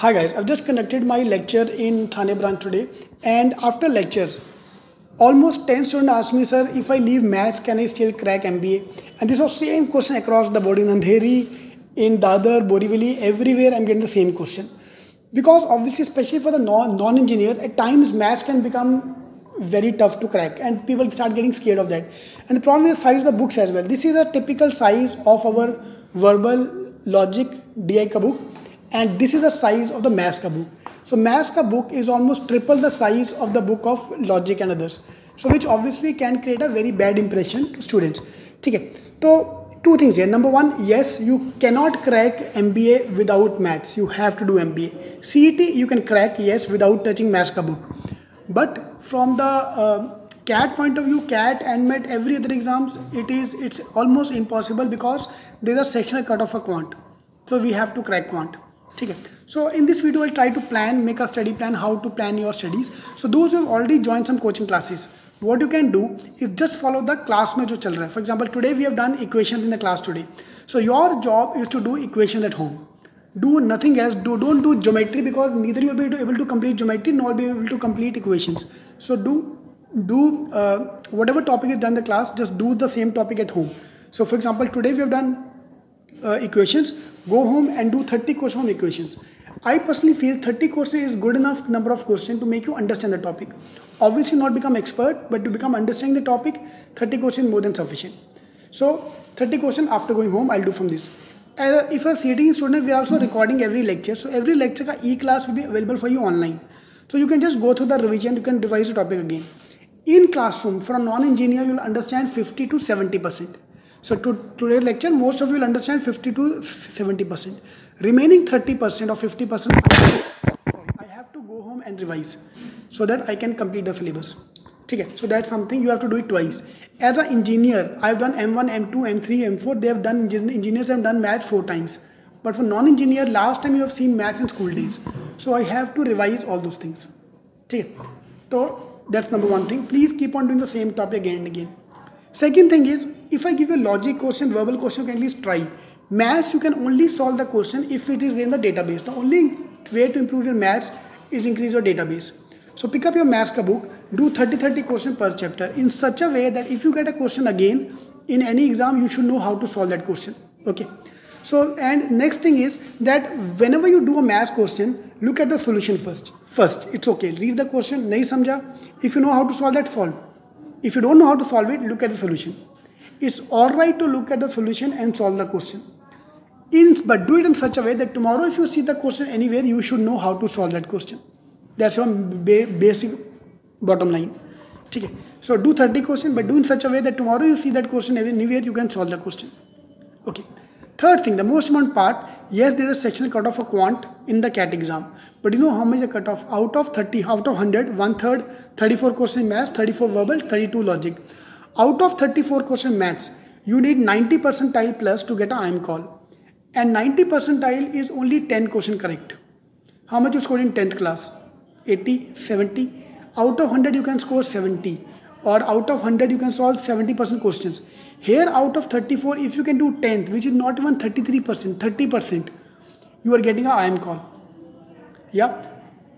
Hi guys, I've just conducted my lecture in Thane branch today, and after lectures, almost 10 students asked me, sir, if I leave maths, can I still crack MBA? And this was the same question across the board in Andheri, in Dadar, Borivali, everywhere I'm getting the same question. Because obviously, especially for the non-engineer, at times maths can become very tough to crack and people start getting scared of that. And the problem is the size of the books as well. This is a typical size of our verbal logic DI ka book. And this is the size of the maths ka book. So maths ka book is almost triple the size of the book of logic and others. So which obviously can create a very bad impression to students. Okay. So two things here. Number one, yes, you cannot crack MBA without maths. You have to do MBA. CET you can crack, yes, without touching maths ka book. But from the CAT point of view, CAT and MET, every other exams, it's almost impossible because there's a sectional cutoff for quant. So we have to crack quant. So in this video, I'll try to make a study plan, how to plan your studies. So those who have already joined some coaching classes, what you can do is just follow the class mein jo chal raha hai. For example, today we have done equations in the class today. So your job is to do equations at home. Do nothing else. Don't do geometry because neither you will be able to complete geometry nor be able to complete equations. So do whatever topic is done in the class, just do the same topic at home. So for example, today we have done equations. Go home and do 30 questions on equations. I personally feel 30 questions is good enough number of questions to make you understand the topic. Obviously not become expert, but to become understanding the topic, 30 questions more than sufficient. So 30 questions after going home, I'll do from this. If you're a CET student, we are also recording every lecture. So every lecture ka e-class will be available for you online. So you can just go through the revision, you can revise the topic again. In classroom, for a non-engineer, you'll understand 50 to 70%. So today's lecture, most of you will understand 50 to 70%. Remaining 30% or 50%, I have to go home and revise so that I can complete the syllabus. Okay, so that's something you have to do it twice. As an engineer, I've done M1, M2, M3, M4. They have done engineers have done maths 4 times. But for non-engineer, last time you have seen maths in school days. So I have to revise all those things. Okay, so that's number one thing. Please keep on doing the same topic again and again. Second thing is, if I give you a logic question, verbal question, you can at least try. Maths, you can only solve the question if it is in the database. The only way to improve your maths is increase your database. So pick up your maths ka book, do 30 questions per chapter in such a way that if you get a question again in any exam, you should know how to solve that question. Okay. So, and next thing is that whenever you do a maths question, look at the solution first. It's okay. Read the question, nahi samjha. If you know how to solve that, solve. If you don't know how to solve it, look at the solution. It's alright to look at the solution and solve the question. But do it in such a way that tomorrow if you see the question anywhere, you should know how to solve that question. That's your basic bottom line. Okay. So do 30 questions, but do in such a way that tomorrow you see that question anywhere, you can solve the question. Okay. Third thing, the most important part, yes, there is a sectional cutoff for quant in the CAT exam. But you know how much the cutoff? Out of 30, out of 100, 1/3, 34 questions in maths, 34 verbal, 32 logic. Out of 34 questions in maths, you need 90 percentile plus to get an IIM call. And 90 percentile is only 10 questions correct. How much you scored in 10th class? 80, 70. Out of 100, you can score 70. Or out of 100, you can solve 70% questions. Here, out of 34, if you can do 10th, which is not even 33%, 30%, you are getting an IIM call. Yeah,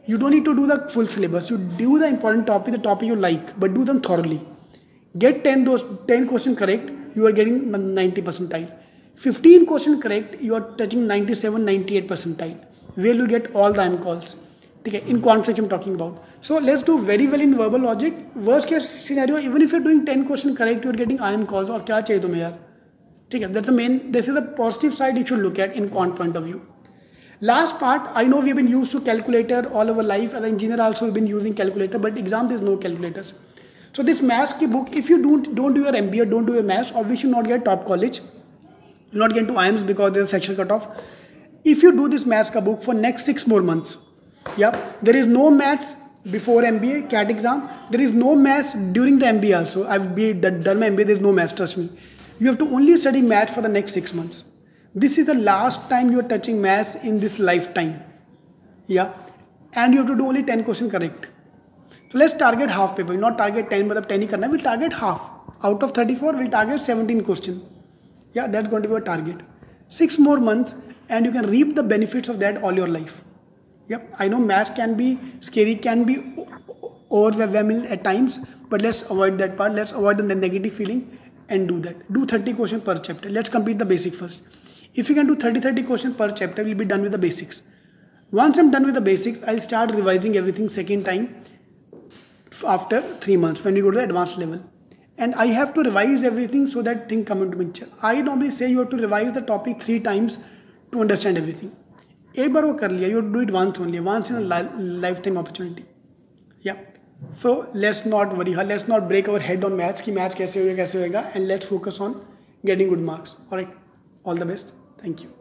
you don't need to do the full syllabus. You do the important topic, the topic you like, but do them thoroughly. Get 10 questions correct, you are getting 90 percentile. 15 questions correct, you are touching 97, 98 percentile, where you get all the IIM calls. Okay, in quant section I'm talking about. So let's do very well in verbal logic. Worst case scenario, even if you're doing 10 questions correct, you're getting IIM calls. Or kya chahiye tumhe yaar? Okay, that's the main, this is the positive side you should look at in quant point of view. Last part, I know we've been used to calculator all our life. As an engineer also we've been using calculator, but exam there's no calculators. So this maths ki book, if you don't do your MBA, don't do your maths, obviously you'll not get top college. You'll not get to IIMs because there's a section cutoff. If you do this maths ka book for next 6 more months, yeah, there is no maths before MBA, CAT exam. There is no maths during the MBA also. I've done my MBA, there's no maths, trust me. You have to only study maths for the next 6 months. This is the last time you are touching maths in this lifetime. Yeah. And you have to do only 10 questions correct. So let's target half paper. We'll not target 10, but 10 karna. We'll target half. Out of 34, we'll target 17 questions. Yeah, that's going to be our target. 6 more months and you can reap the benefits of that all your life. Yep, I know maths can be scary, can be overwhelming at times, but let's avoid that part. Let's avoid the negative feeling and do that. Do 30 questions per chapter. Let's complete the basic first. If you can do 30 questions per chapter, we'll be done with the basics. Once I'm done with the basics, I'll start revising everything second time after 3 months when we go to the advanced level. And I have to revise everything so that thing come into picture. I normally say you have to revise the topic 3 times to understand everything. Ek baar wo kar liya, you have to do it once only, once in a lifetime opportunity. Yeah. So let's not worry, let's not break our head on maths, ki maths kaise hoga, and let's focus on getting good marks. Alright, all the best. Thank you.